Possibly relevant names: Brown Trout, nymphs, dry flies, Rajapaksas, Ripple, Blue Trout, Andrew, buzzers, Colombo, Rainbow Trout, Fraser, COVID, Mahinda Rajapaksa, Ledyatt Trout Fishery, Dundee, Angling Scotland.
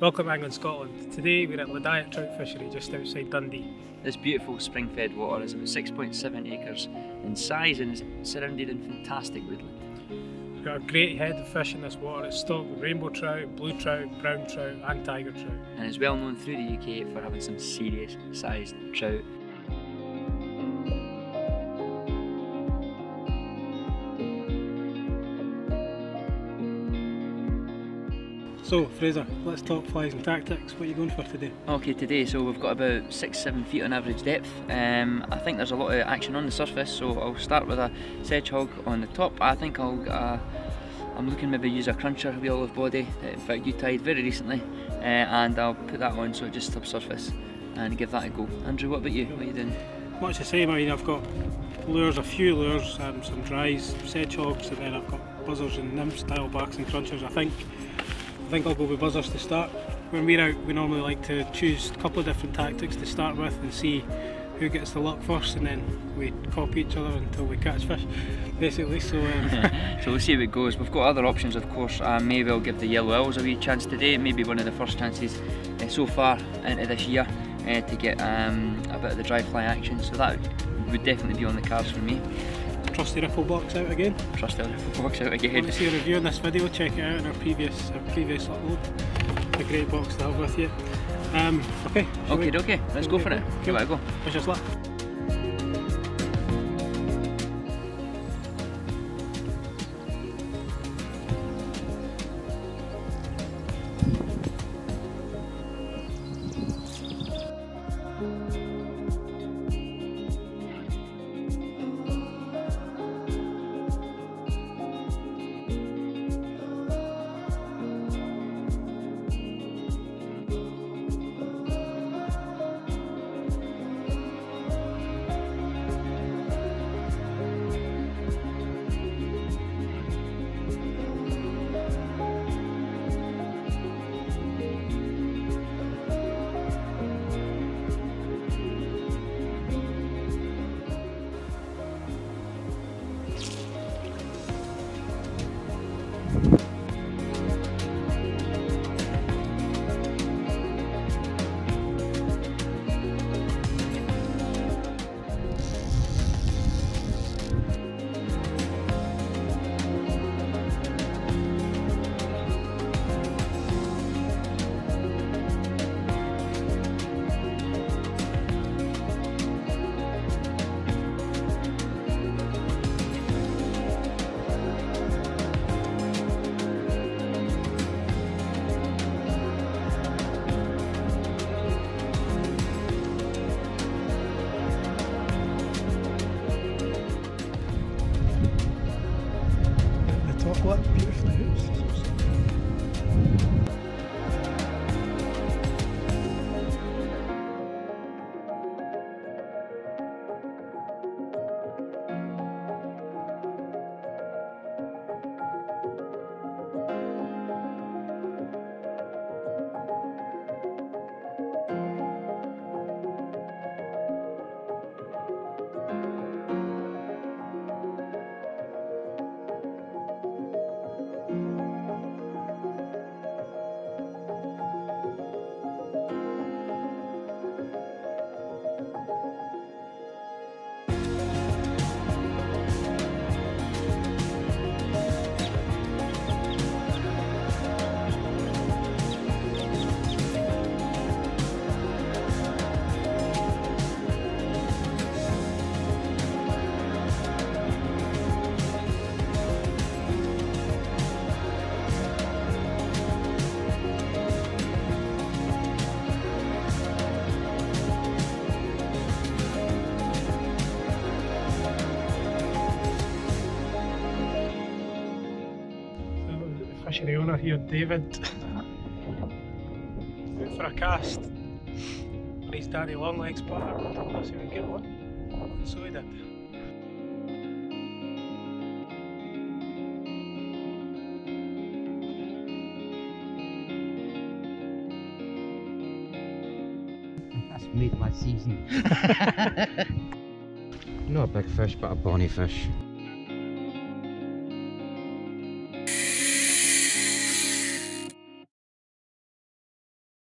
Welcome Angling Scotland. Today we're at Ledyatt Trout Fishery just outside Dundee. This beautiful spring-fed water is about 6.7 acres in size and is surrounded in fantastic woodland. We've got a great head of fish in this water. It's stocked with rainbow trout, blue trout, brown trout and tiger trout. And it's well known through the UK for having some serious sized trout. So Fraser, let's talk flies and tactics. What are you going for today? Okay, today we've got about 6-7 feet on average depth. I think there's a lot of action on the surface, so I'll start with a sedge hog on the top. I think I'm looking maybe use a cruncher with olive body. In fact, you tied very recently, and I'll put that on so just subsurface and give that a go. Andrew, what about you? What are you doing? Much the same. I mean, I've got lures, a few lures, some dries, sedge hogs, and then I've got buzzers and nymph style backs and crunchers. I think I'll go with buzzers to start. When we're out, we normally like to choose a couple of different tactics to start with and see who gets the luck first, and then we copy each other until we catch fish, basically. So we'll see how it goes. We've got other options, of course. I may well give the yellow owls a wee chance today, maybe one of the first chances so far into this year to get a bit of the dry fly action, so that would definitely be on the cards for me. Trusty Ripple box out again. Trusty Ripple box out again. If you want to see a review on this video, check it out in our previous upload. A great box to have with you. Okay, let's go for it. Give it a go. Wish us luck. What beautiful hoops. Fishery owner here, David, out for a cast. He's Daddy Longlegs partner, told us he would get one, and so he did. That's made my season. Not a big fish, but a bonny fish.